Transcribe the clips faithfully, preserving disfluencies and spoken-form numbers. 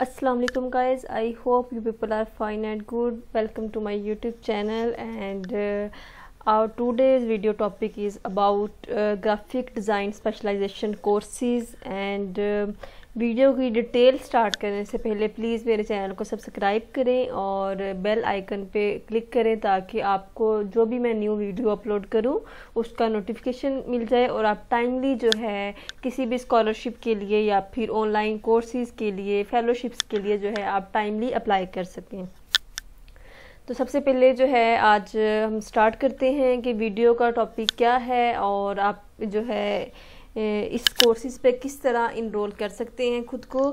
अस्सलाम वालेकुम guys, I hope you people are fine and good. Welcome to my YouTube channel and our today's video topic is about graphic design specialisation courses. And video की detail start करने से पहले please मेरे channel को subscribe करें और bell icon पे click करें ताकि आपको जो भी मैं न्यू वीडियो अपलोड करूं उसका नोटिफिकेशन मिल जाए और आप टाइमली जो है किसी भी स्कॉलरशिप के लिए या फिर ऑनलाइन कोर्सेज़ के लिए, फेलोशिप्स के लिए जो है आप टाइमली अप्लाई कर सकें। तो सबसे पहले जो है आज हम स्टार्ट करते हैं कि वीडियो का टॉपिक क्या है और आप जो है इस कोर्सेज़ पे किस तरह इनरोल कर सकते हैं खुद को।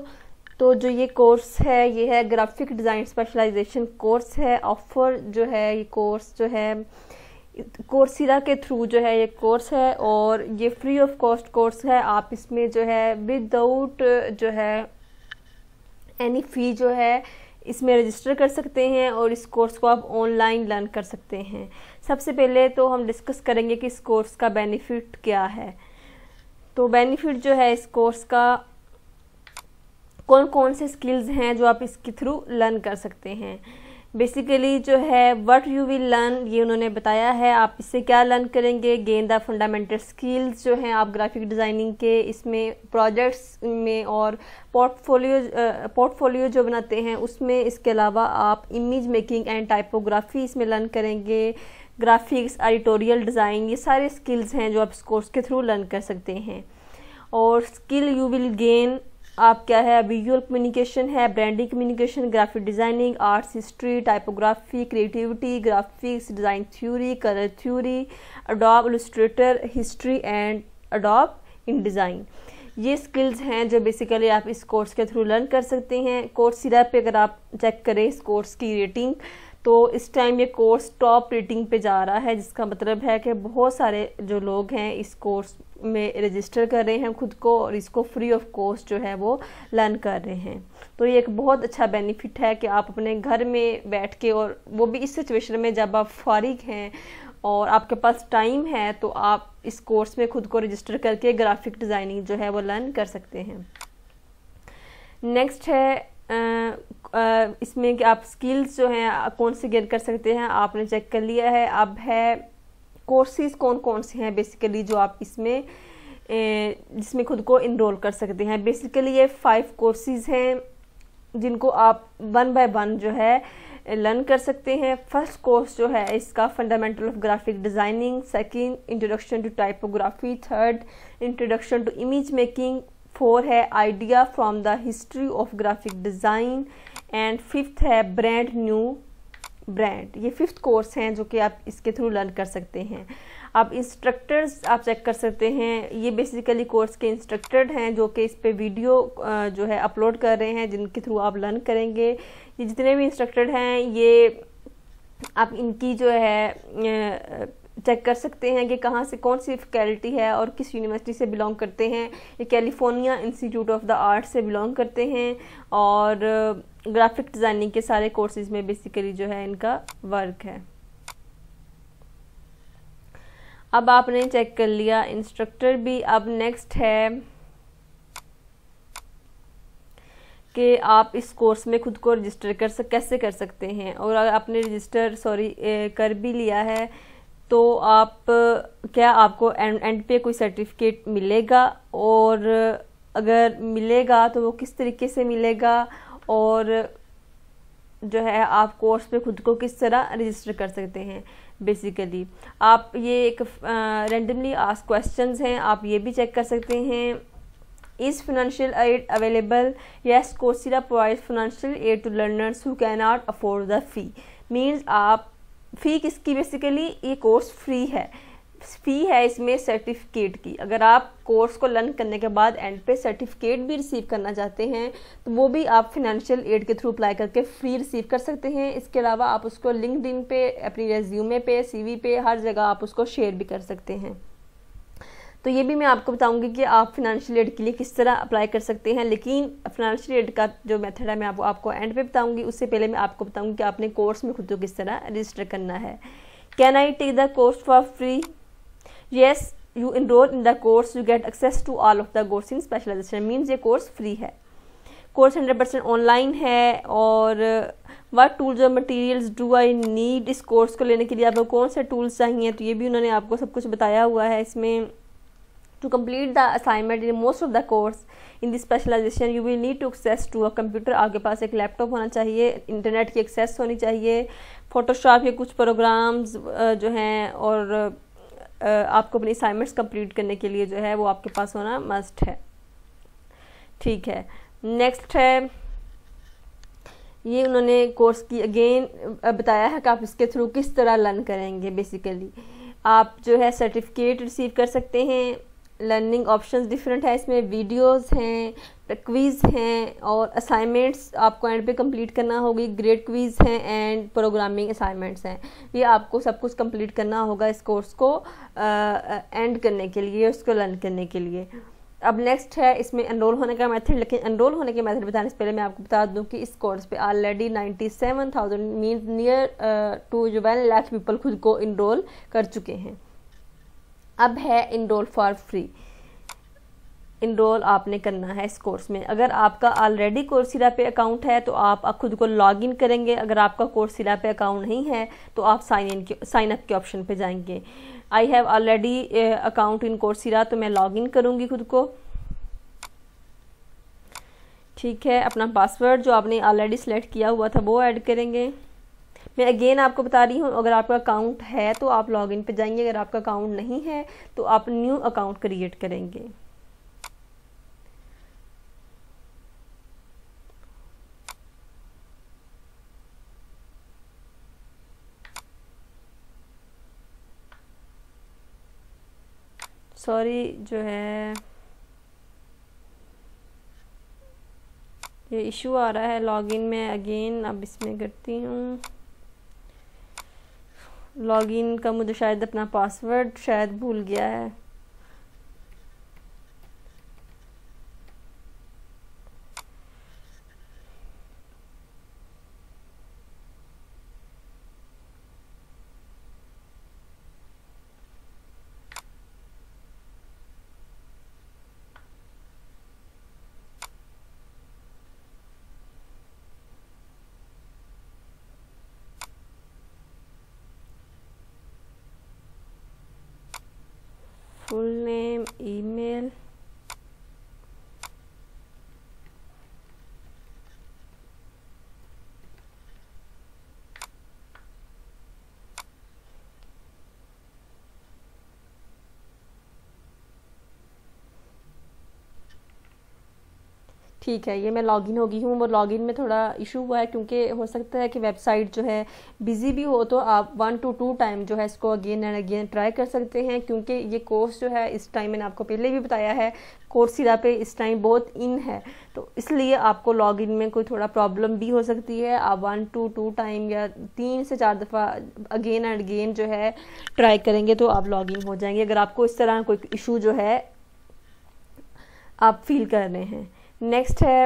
तो जो ये कोर्स है ये है ग्राफिक डिज़ाइन स्पेशलाइजेशन कोर्स है। ऑफ़र जो है ये कोर्स जो है कोर्सेरा के थ्रू जो है ये कोर्स है और ये फ्री ऑफ कॉस्ट कोर्स है। आप इसमें जो है विदाउट जो है एनी फ़ी जो है इसमें रजिस्टर कर सकते हैं और इस कोर्स को आप ऑनलाइन लर्न कर सकते हैं। सबसे पहले तो हम डिस्कस करेंगे कि इस कोर्स का बेनिफिट क्या है। तो बेनिफिट जो है इस कोर्स का, कौन कौन से स्किल्स हैं जो आप इसके थ्रू लर्न कर सकते हैं। बेसिकली जो है व्हाट यू विल लर्न ये उन्होंने बताया है। आप इससे क्या लर्न करेंगे, गेन द फंडामेंटल स्किल्स जो हैं आप ग्राफिक डिज़ाइनिंग के इसमें प्रोजेक्ट्स में और पोर्टफोलियो पोर्टफोलियो जो बनाते हैं उसमें। इसके अलावा आप इमेज मेकिंग एंड टाइपोग्राफी इसमें लर्न करेंगे, ग्राफिक्स, एडिटोरियल डिज़ाइन, ये सारे स्किल्स हैं जो आप इस कोर्स के थ्रू लर्न कर सकते हैं। और स्किल यू विल गेन आप क्या है, विजुअल कम्युनिकेशन है, branding communication, graphic designing, arts history, typography, creativity, graphics design theory, colour theory, Adobe Illustrator, history and Adobe InDesign. ये स्किल्स हैं जो बेसिकली आप इस कोर्स के थ्रू लर्न कर सकते हैं। कोर्सेरा पे अगर आप चेक करें इस कोर्स की रेटिंग तो इस टाइम ये कोर्स टॉप रेटिंग पे जा रहा है, जिसका मतलब है कि बहुत सारे जो लोग हैं इस कोर्स में रजिस्टर कर रहे हैं खुद को और इसको फ्री ऑफ कॉस्ट जो है वो लर्न कर रहे हैं। तो ये एक बहुत अच्छा बेनिफिट है कि आप अपने घर में बैठ के, और वो भी इस सिचुएशन में जब आप फारिग हैं और आपके पास टाइम है, तो आप इस कोर्स में खुद को रजिस्टर करके ग्राफिक डिज़ाइनिंग जो है वो लर्न कर सकते हैं। नेक्स्ट है Uh, uh, इसमें कि आप स्किल्स जो हैं कौन से गेन कर सकते हैं, आपने चेक कर लिया है। अब है कोर्सेज कौन कौन से हैं बेसिकली जो आप इसमें जिसमें खुद को इनरोल कर सकते हैं। बेसिकली ये फाइव कोर्सेज हैं जिनको आप वन बाय वन जो है लर्न कर सकते हैं। फर्स्ट कोर्स जो है इसका fundamental of graphic designing, second introduction to typography, third introduction to image making, four है idea from the history of graphic design and fifth है ब्रांड न्यू ब्रांड। ये फिफ्थ कोर्स हैं जो कि आप इसके थ्रू लर्न कर सकते हैं। आप इंस्ट्रक्टर्स आप चेक कर सकते हैं, ये बेसिकली कोर्स के इंस्ट्रक्टर हैं जो कि इस पे वीडियो जो है अपलोड कर रहे हैं जिनके थ्रू आप लर्न करेंगे। ये जितने भी इंस्ट्रक्टर हैं ये आप इनकी जो है चेक कर सकते हैं कि कहाँ से कौन सी फैकल्टी है और किस यूनिवर्सिटी से बिलोंग करते हैं। ये California Institute of the Arts से बिलोंग करते हैं और ग्राफिक डिज़ाइनिंग के सारे कोर्सेज़ में बेसिकली जो है इनका वर्क है। अब आपने चेक कर लिया इंस्ट्रक्टर भी। अब नेक्स्ट है कि आप इस कोर्स में खुद को रजिस्टर कर सक कैसे कर सकते हैं, और अगर आपने रजिस्टर सॉरी कर भी लिया है तो आप क्या आपको एंड एंड पे कोई सर्टिफिकेट मिलेगा, और अगर मिलेगा तो वो किस तरीके से मिलेगा और जो है आप कोर्स पे खुद को किस तरह रजिस्टर कर सकते हैं। बेसिकली आप ये एक रैंडमली आस्क्ड क्वेश्चंस हैं, आप ये भी चेक कर सकते हैं। Is financial aid available? Yes, Coursera provides financial aid to learners who cannot afford the fee. Means आप फ़ी किसकी, बेसिकली ये कोर्स फ्री है, फ़ी है इसमें सर्टिफिकेट की। अगर आप कोर्स को लर्न करने के बाद एंड पे सर्टिफिकेट भी रिसीव करना चाहते हैं तो वो भी आप फिनंशियल एड के थ्रू अप्लाई करके फ्री रिसीव कर सकते हैं। इसके अलावा आप उसको लिंक्डइन पे, अपनी रेज्यूमे पे, सीवी पे, हर जगह आप उसको शेयर भी कर सकते हैं। तो ये भी मैं आपको बताऊंगी कि आप फिनंशियल एड के लिए किस तरह अप्लाई कर सकते हैं, लेकिन फिनंशियल एड का जो मेथड है मैं आप, आपको एंड पे बताऊंगी। उससे पहले मैं आपको बताऊंगी कि आपने कोर्स में खुद को किस तरह रजिस्टर करना है। Can I take the course for free? Yes, you enroll in the course, you get access to all of the course in specialisation. Means ये कोर्स फ्री है। कोर्स हंड्रेड परसेंट ऑनलाइन है। और what tools और materials do I need, इस course को लेने के लिए आपको कौन से टूल्स चाहिए, तो ये भी उन्होंने आपको सब कुछ बताया हुआ है इसमें। To complete the assignment in most of the course in this specialization you will need to access to a computer। आपके पास एक लैपटॉप होना चाहिए, इंटरनेट की एक्सेस होनी चाहिए, फोटोशॉप के कुछ प्रोग्राम्स जो हैं, और आपको अपनी असाइनमेंट्स कंप्लीट करने के लिए जो है वो आपके पास होना मस्ट है। ठीक है, नेक्स्ट है ये उन्होंने कोर्स की अगेन बताया है कि आप इसके थ्रू किस तरह लर्न करेंगे। बेसिकली आप जो है सर्टिफिकेट रिसीव कर सकते हैं, लर्निंग ऑप्शंस डिफरेंट है इसमें, वीडियोस हैं, क्वीज़ हैं, और असाइनमेंट्स आपको एंड पे कंप्लीट करना होगी, ग्रेड क्वीज़ हैं एंड प्रोग्रामिंग असाइनमेंट्स हैं। ये आपको सब कुछ कंप्लीट करना होगा इस कोर्स को एंड करने के लिए, उसको लर्न करने के लिए। अब नेक्स्ट है इसमें एनरोल होने का मेथड, लेकिन एनरोल होने के मेथड बताने से पहले मैं आपको बता दूं कि इस कोर्स पे already ninety seven thousand, mean near to one lakh people खुद को इनरोल कर चुके हैं। अब है इनरोल फॉर फ्री, इनरोल आपने करना है इस कोर्स में। अगर आपका ऑलरेडी कोर्सेरा पे अकाउंट है तो आप खुद को लॉग इन करेंगे, अगर आपका कोर्सेरा पे अकाउंट नहीं है तो आप साइन इन साइन अप के ऑप्शन पे जाएंगे। I have already account in Coursera, तो मैं लॉग इन करूँगी खुद को। ठीक है, अपना पासवर्ड जो आपने ऑलरेडी सेलेक्ट किया हुआ था वो ऐड करेंगे। मैं अगेन आपको बता रही हूँ, अगर आपका अकाउंट है तो आप लॉगिन पे जाएंगे, अगर आपका अकाउंट नहीं है तो आप न्यू अकाउंट क्रिएट करेंगे। सॉरी, जो है ये इशू आ रहा है लॉगिन में। अगेन अब इसमें करती हूँ लॉगिन का, मुझे शायद अपना पासवर्ड शायद भूल गया है। फुल नेम, ईमेल, ठीक है, ये मैं लॉगिन हो गई हूँ। वो लॉगिन में थोड़ा इशू हुआ है क्योंकि हो सकता है कि वेबसाइट जो है बिजी भी हो, तो आप वन टू टू टाइम जो है इसको अगेन एंड अगेन ट्राई कर सकते हैं, क्योंकि ये कोर्स जो है इस टाइम मैंने आपको पहले भी बताया है कोर्सेरा पे इस टाइम बहुत इन है, तो इसलिए आपको लॉगिन में कोई थोड़ा प्रॉब्लम भी हो सकती है। आप वन टू टू टाइम या तीन से चार दफ़ा अगेन एंड अगेन जो है ट्राई करेंगे तो आप लॉगिन हो जाएंगे, अगर आपको इस तरह कोई इशू जो है आप फील कर रहे हैं। नेक्स्ट है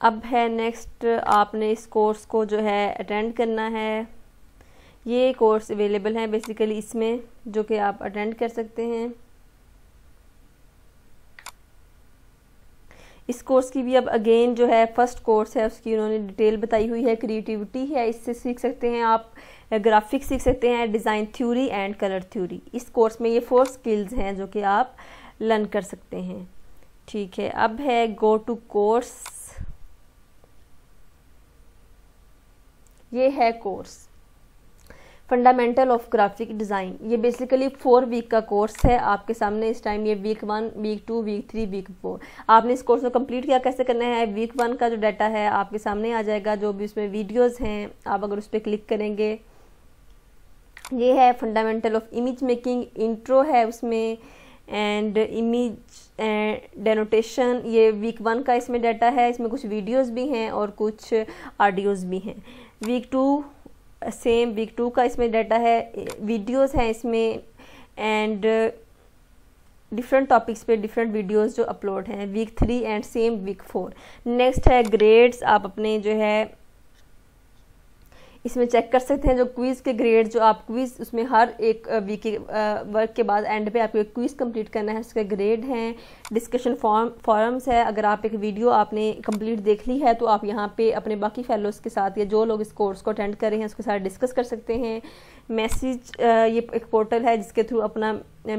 अब है नेक्स्ट आपने इस कोर्स को जो है अटेंड करना है। ये कोर्स अवेलेबल है बेसिकली इसमें, जो कि आप अटेंड कर सकते हैं। इस कोर्स की भी अब अगेन जो है फर्स्ट कोर्स है उसकी उन्होंने डिटेल बताई हुई है। क्रिएटिविटी है, इससे सीख सकते हैं आप, ग्राफिक्स सीख सकते हैं, design theory and colour theory. इस कोर्स में ये फोर स्किल्स हैं जो कि आप लर्न कर सकते हैं। ठीक है, अब है गो टू कोर्स, ये है course fundamental of graphic design. ये बेसिकली फोर वीक का कोर्स है आपके सामने इस टाइम, ये week one, week two, week three, week four. आपने इस कोर्स को कंप्लीट क्या कैसे करना है, वीक वन का जो डाटा है आपके सामने आ जाएगा, जो भी उसमें वीडियोस हैं, आप अगर उस पर क्लिक करेंगे। ये है fundamental of image making, intro है उसमें, एंड इमेज एंड डेनोटेशन, ये वीक वन का इसमें डाटा है। इसमें कुछ वीडियोज़ भी हैं और कुछ ऑडियोज़ भी हैं। Week two same, week two का इसमें डाटा है, वीडियोस हैं इसमें, एंड डिफरेंट टॉपिक्स पे डिफरेंट वीडियोस जो अपलोड हैं। Week three and same week four. Next है ग्रेड्स, आप अपने जो है इसमें चेक कर सकते हैं जो क्विज़ के ग्रेड, जो आप क्विज़ उसमें हर एक वीक के वर्क के बाद एंड पे आपको एक क्विज़ कंप्लीट करना है, उसके ग्रेड हैं, डिस्कशन फॉर्म फॉरम्स है। अगर आप एक वीडियो आपने कंप्लीट देख ली है तो आप यहाँ पे अपने बाकी फेलोज़ के साथ या जो लोग इस कोर्स को अटेंड कर रहे हैं उसके साथ डिस्कस कर सकते हैं। मैसेज, ये एक पोर्टल है जिसके थ्रू अपना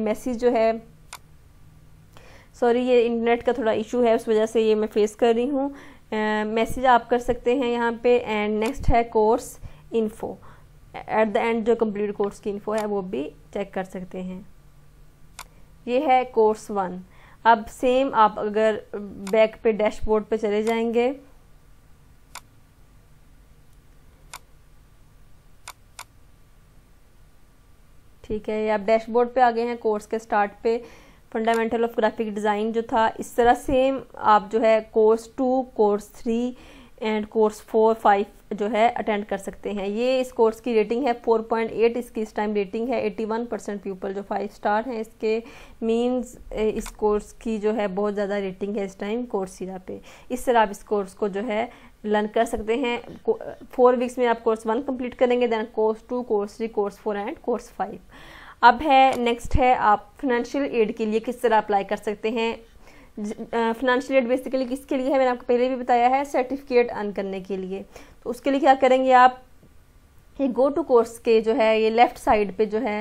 मैसेज जो है, सॉरी ये इंटरनेट का थोड़ा इशू है उस वजह से ये मैं फेस कर रही हूँ, मैसेज आप कर सकते हैं यहाँ पे। एंड नेक्स्ट है course info, at the end जो कंप्लीट कोर्स की इन्फो है वो भी चेक कर सकते हैं। ये है कोर्स वन। अब सेम आप अगर बैक पे डैशबोर्ड पे चले जाएंगे ठीक है, ये आप डैशबोर्ड पे आ गए हैं कोर्स के स्टार्ट पे, फंडामेंटल ऑफ ग्राफिक डिज़ाइन जो था। इस तरह सेम आप जो है course two, course three and course four five जो है अटेंड कर सकते हैं। ये इस कोर्स की रेटिंग है फोर पॉइंट एट, इसकी इस टाइम रेटिंग है। इक्यासी परसेंट पीपल जो फाइव स्टार हैं, इसके मीन्स इस कोर्स की जो है बहुत ज़्यादा रेटिंग है इस टाइम कोर्सेरा पे। इस तरह आप इस कोर्स को जो है लर्न कर सकते हैं। फोर वीक्स में आप कोर्स वन कंप्लीट करेंगे, then course two, course three, course four and course five. अब है नेक्स्ट है आप फाइनेंशियल एड के लिए किस तरह अप्लाई कर सकते हैं। फाइनेंशियल एड बेसिकली किसके लिए है, मैंने आपको पहले भी बताया है, सर्टिफिकेट अर्न करने के लिए। तो उसके लिए क्या करेंगे आप, ये गो टू कोर्स के जो है ये लेफ़्ट साइड पे जो है,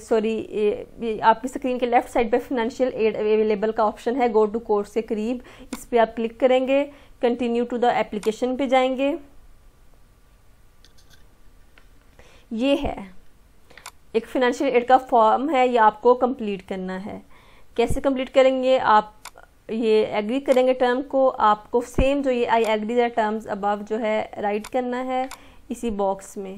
सॉरी आपकी स्क्रीन के लेफ़्ट साइड पे फाइनेंशियल एड अवेलेबल का ऑप्शन है गो टू कोर्स के करीब, इस पर आप क्लिक करेंगे, कंटिन्यू टू द एप्लीकेशन पे जाएंगे। ये है एक फाइनेंशियल एड का फॉर्म है, ये आपको कंप्लीट करना है। कैसे कंप्लीट करेंगे आप, ये एग्री करेंगे टर्म को, आपको सेम जो ये I agree the terms above जो है राइट करना है इसी बॉक्स में।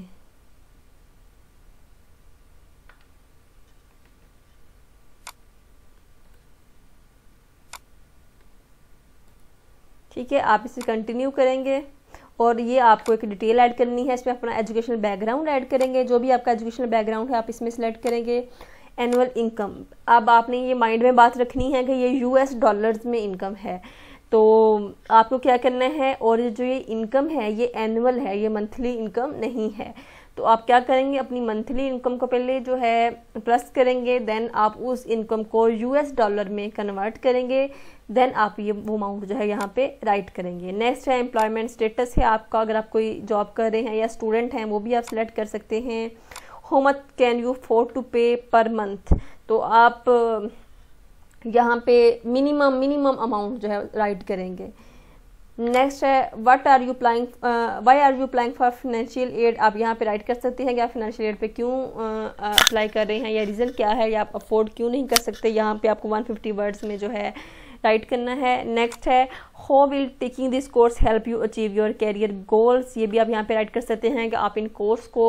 ठीक है, आप इसे कंटिन्यू करेंगे और ये आपको एक डिटेल ऐड करनी है, इसमें अपना एजुकेशनल बैकग्राउंड ऐड करेंगे, जो भी आपका एजुकेशनल बैकग्राउंड है आप इसमें सेलेक्ट करेंगे। एनुअल इनकम, अब आपने ये माइंड में बात रखनी है कि ये यूएस डॉलर्स में इनकम है, तो आपको क्या करना है, और जो ये इनकम है ये एनुअल है, ये मंथली इनकम नहीं है। तो आप क्या करेंगे, अपनी मंथली इनकम को पहले जो है प्लस करेंगे, देन आप उस इनकम को यूएस डॉलर में कन्वर्ट करेंगे, देन आप ये वो अमाउंट जो है यहाँ पे राइट करेंगे। नेक्स्ट है एम्प्लॉयमेंट स्टेटस है आपका, अगर आप कोई जॉब कर रहे हैं या स्टूडेंट हैं वो भी आप सेलेक्ट कर सकते हैं। How much can you afford to pay per month, तो आप यहाँ पे मिनिमम मिनिमम अमाउंट जो है राइट करेंगे। नेक्स्ट है what are you applying, why are you applying for financial aid, आप यहाँ पे राइट कर सकते हैं कि आप फाइनेंशियल एड पे क्यों अप्लाई uh, कर रहे हैं, या रीज़न क्या है, या आप अफोर्ड क्यों नहीं कर सकते, यहाँ पे आपको वन फिफ्टी वर्ड्स में जो है राइट करना है। नेक्स्ट है how will taking this course help you achieve your career goals, ये भी आप यहाँ पे राइट कर सकते हैं कि आप इन कोर्स को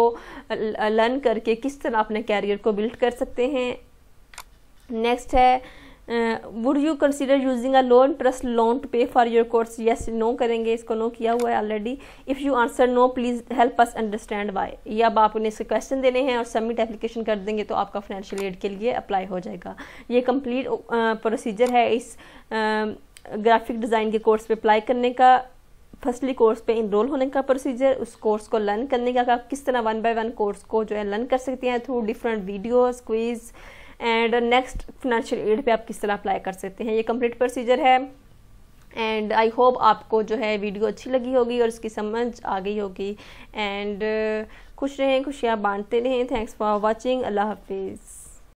लर्न करके किस तरह अपने कैरियर को बिल्ड कर सकते हैं। नेक्स्ट है would you consider using a loan plus loan to pay for your course, yes no करेंगे, इसको नो किया हुआ है already. If you answer no please help us understand why, ये अब आप उन्हें इसके क्वेश्चन देने हैं और सबमिट एप्लीकेशन कर देंगे तो आपका फाइनेंशियल एड के लिए अप्लाई हो जाएगा। ये कंप्लीट प्रोसीजर है इस ग्राफिक डिज़ाइन के कोर्स पे अप्लाई करने का, फर्स्टली कोर्स पे इनरोल होने का प्रोसीजर, उस कोर्स को लर्न करने का, आप किस तरह वन बाय वन कोर्स को जो है लर्न कर सकते हैं through different videos, quiz and next financial aid पे आप किस तरह अप्लाई कर सकते हैं। ये कंप्लीट प्रोसीजर है एंड आई होप आपको जो है वीडियो अच्छी लगी होगी और उसकी समझ आ गई होगी। एंड uh, खुश रहें, खुशियाँ बांटते रहें। थैंक्स फॉर वाचिंग, अल्लाह हाफिज़।